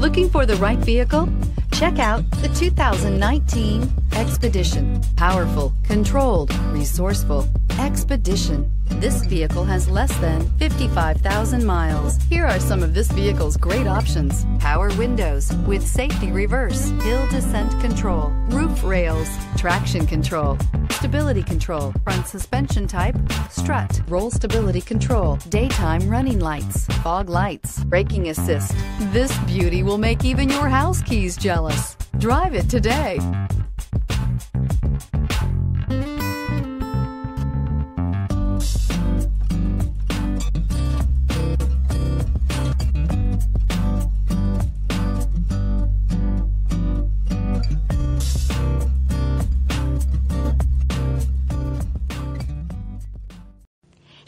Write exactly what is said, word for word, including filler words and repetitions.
Looking for the right vehicle? Check out the two thousand nineteen Expedition. Powerful, controlled, resourceful. Expedition. This vehicle has less than fifty-five thousand miles. Here are some of this vehicle's great options: power windows with safety reverse, hill descent control, roof rails, traction control, stability control, front suspension type, strut, roll stability control, daytime running lights, fog lights, braking assist. This beauty will make even your house keys jealous. Drive it today.